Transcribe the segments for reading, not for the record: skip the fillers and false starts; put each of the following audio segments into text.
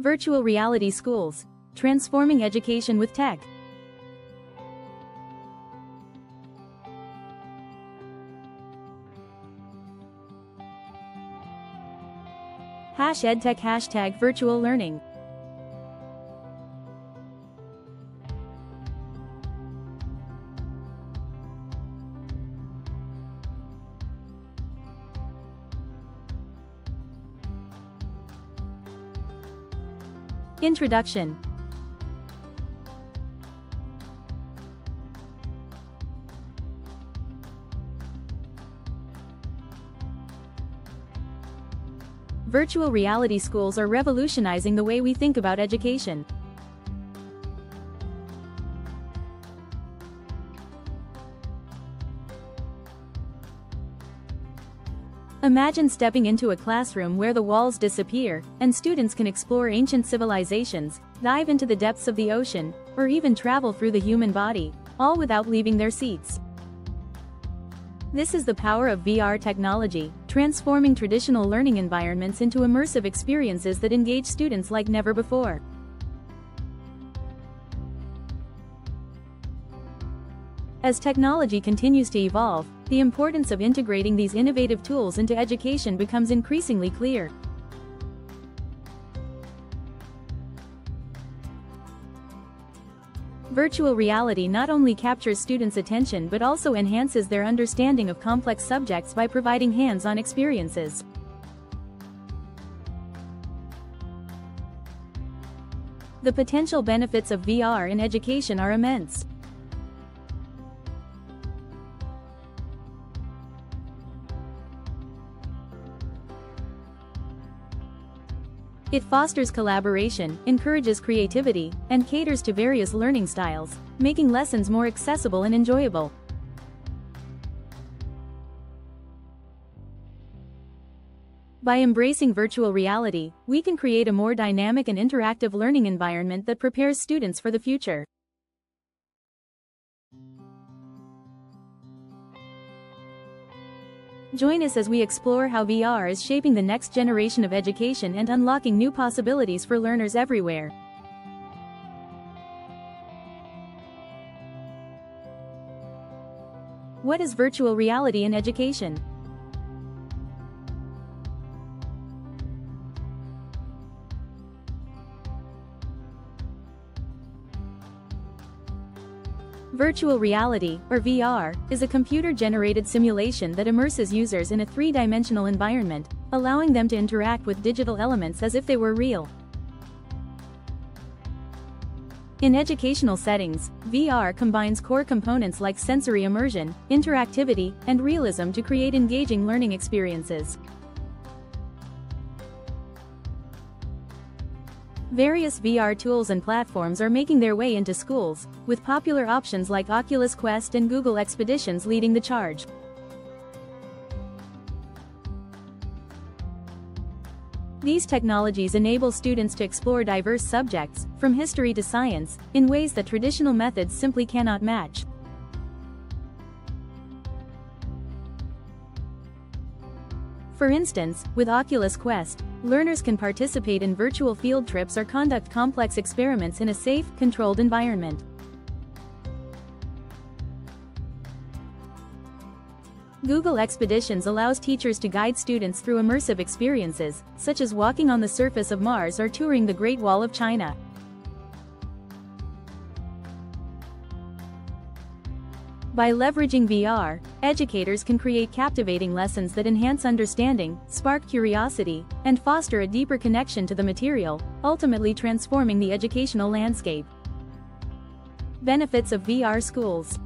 Virtual reality schools, transforming education with tech. #edtech #virtual learning. Introduction. Virtual reality schools are revolutionizing the way we think about education. Imagine stepping into a classroom where the walls disappear, and students can explore ancient civilizations, dive into the depths of the ocean, or even travel through the human body, all without leaving their seats. This is the power of VR technology, transforming traditional learning environments into immersive experiences that engage students like never before. As technology continues to evolve, the importance of integrating these innovative tools into education becomes increasingly clear. Virtual reality not only captures students' attention but also enhances their understanding of complex subjects by providing hands-on experiences. The potential benefits of VR in education are immense. It fosters collaboration, encourages creativity, and caters to various learning styles, making lessons more accessible and enjoyable. By embracing virtual reality, we can create a more dynamic and interactive learning environment that prepares students for the future. Join us as we explore how VR is shaping the next generation of education and unlocking new possibilities for learners everywhere. What is virtual reality in education? Virtual reality, or VR, is a computer-generated simulation that immerses users in a three-dimensional environment, allowing them to interact with digital elements as if they were real. In educational settings, VR combines core components like sensory immersion, interactivity, and realism to create engaging learning experiences. Various VR tools and platforms are making their way into schools, with popular options like Oculus Quest and Google Expeditions leading the charge. These technologies enable students to explore diverse subjects, from history to science, in ways that traditional methods simply cannot match. For instance, with Oculus Quest, learners can participate in virtual field trips or conduct complex experiments in a safe, controlled environment. Google Expeditions allows teachers to guide students through immersive experiences, such as walking on the surface of Mars or touring the Great Wall of China. By leveraging VR, educators can create captivating lessons that enhance understanding, spark curiosity, and foster a deeper connection to the material, ultimately transforming the educational landscape. Benefits of VR schools.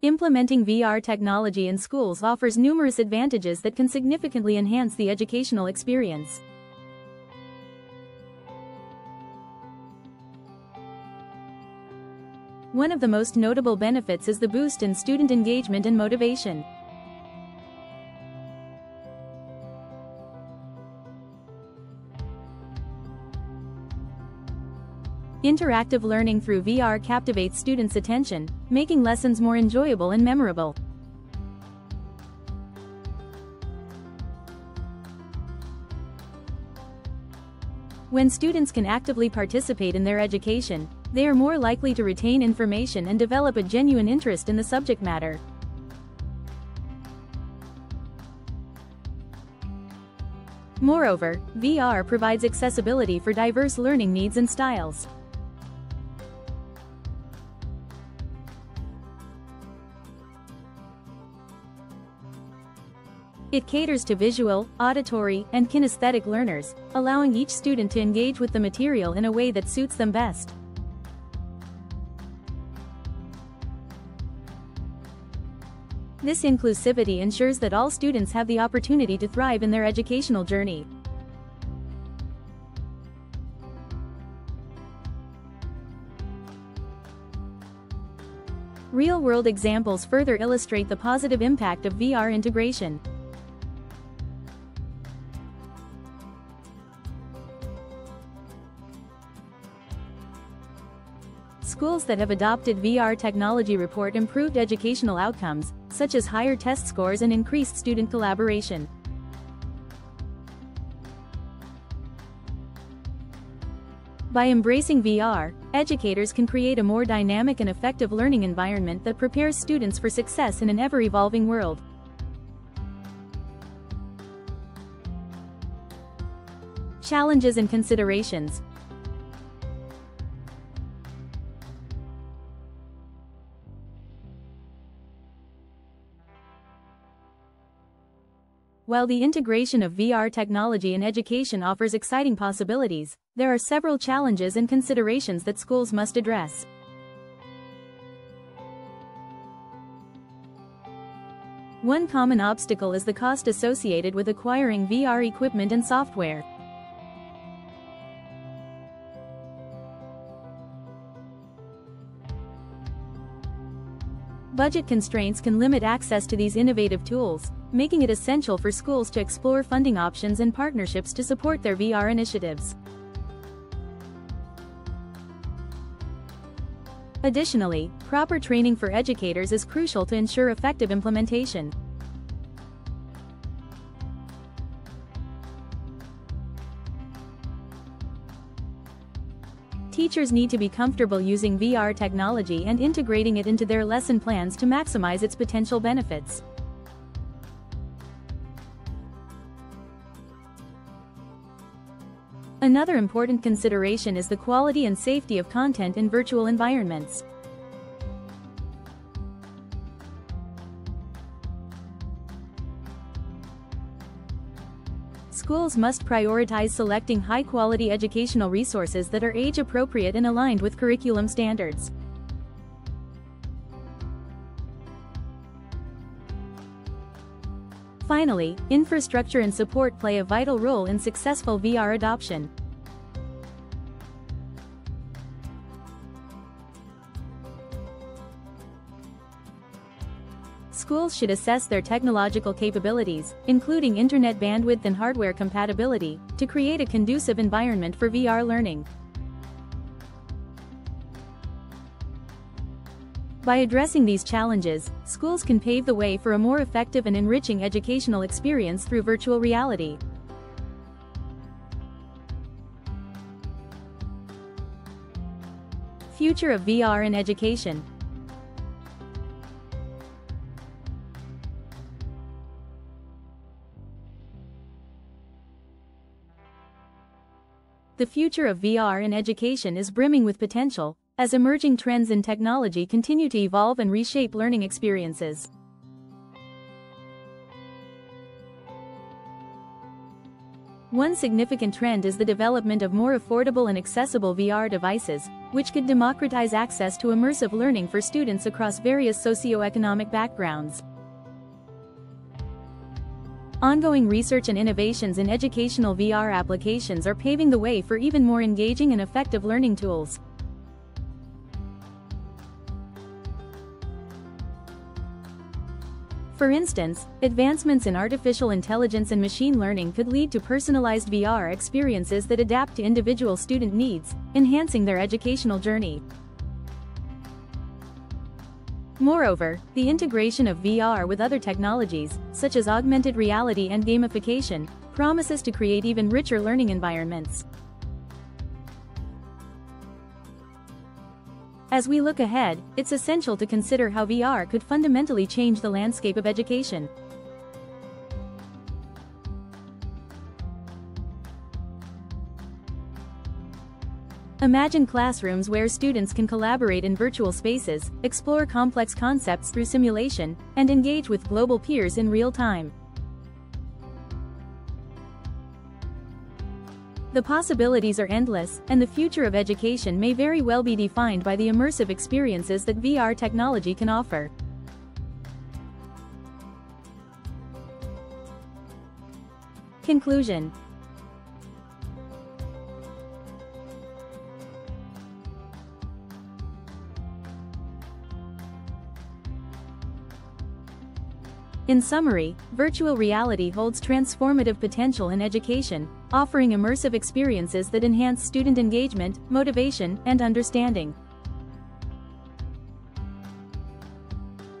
Implementing VR technology in schools offers numerous advantages that can significantly enhance the educational experience. One of the most notable benefits is the boost in student engagement and motivation. Interactive learning through VR captivates students' attention, making lessons more enjoyable and memorable. When students can actively participate in their education, they are more likely to retain information and develop a genuine interest in the subject matter. Moreover, VR provides accessibility for diverse learning needs and styles. It caters to visual, auditory, and kinesthetic learners, allowing each student to engage with the material in a way that suits them best. This inclusivity ensures that all students have the opportunity to thrive in their educational journey. Real-world examples further illustrate the positive impact of VR integration. Schools that have adopted VR technology report improved educational outcomes, such as higher test scores and increased student collaboration. By embracing VR, educators can create a more dynamic and effective learning environment that prepares students for success in an ever-evolving world. Challenges and considerations. While the integration of VR technology in education offers exciting possibilities, there are several challenges and considerations that schools must address. One common obstacle is the cost associated with acquiring VR equipment and software. Budget constraints can limit access to these innovative tools, making it essential for schools to explore funding options and partnerships to support their VR initiatives. Additionally, proper training for educators is crucial to ensure effective implementation. Teachers need to be comfortable using VR technology and integrating it into their lesson plans to maximize its potential benefits. Another important consideration is the quality and safety of content in virtual environments. Schools must prioritize selecting high-quality educational resources that are age-appropriate and aligned with curriculum standards. Finally, infrastructure and support play a vital role in successful VR adoption. Schools should assess their technological capabilities, including internet bandwidth and hardware compatibility, to create a conducive environment for VR learning. By addressing these challenges, schools can pave the way for a more effective and enriching educational experience through virtual reality. Future of VR in education. The future of VR in education is brimming with potential, as emerging trends in technology continue to evolve and reshape learning experiences. One significant trend is the development of more affordable and accessible VR devices, which could democratize access to immersive learning for students across various socioeconomic backgrounds. Ongoing research and innovations in educational VR applications are paving the way for even more engaging and effective learning tools. For instance, advancements in artificial intelligence and machine learning could lead to personalized VR experiences that adapt to individual student needs, enhancing their educational journey. Moreover, the integration of VR with other technologies, such as augmented reality and gamification, promises to create even richer learning environments. As we look ahead, it's essential to consider how VR could fundamentally change the landscape of education. Imagine classrooms where students can collaborate in virtual spaces, explore complex concepts through simulation, and engage with global peers in real time. The possibilities are endless, and the future of education may very well be defined by the immersive experiences that VR technology can offer. Conclusion. In summary, virtual reality holds transformative potential in education, offering immersive experiences that enhance student engagement, motivation, and understanding.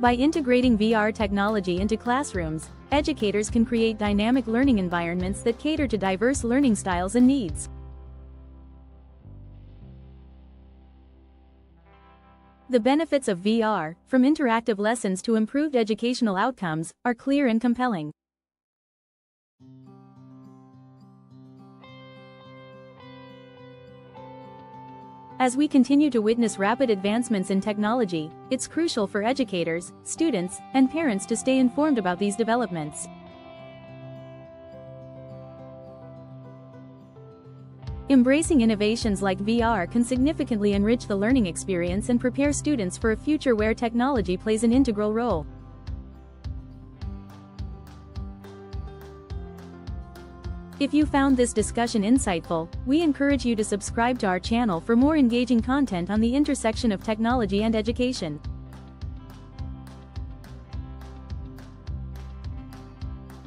By integrating VR technology into classrooms, educators can create dynamic learning environments that cater to diverse learning styles and needs. The benefits of VR, from interactive lessons to improved educational outcomes, are clear and compelling. As we continue to witness rapid advancements in technology, it's crucial for educators, students, and parents to stay informed about these developments. Embracing innovations like VR can significantly enrich the learning experience and prepare students for a future where technology plays an integral role. If you found this discussion insightful, we encourage you to subscribe to our channel for more engaging content on the intersection of technology and education.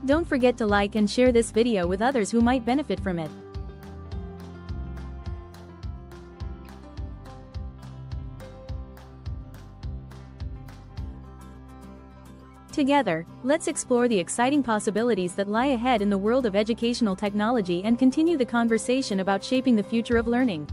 Don't forget to like and share this video with others who might benefit from it. Together, let's explore the exciting possibilities that lie ahead in the world of educational technology and continue the conversation about shaping the future of learning.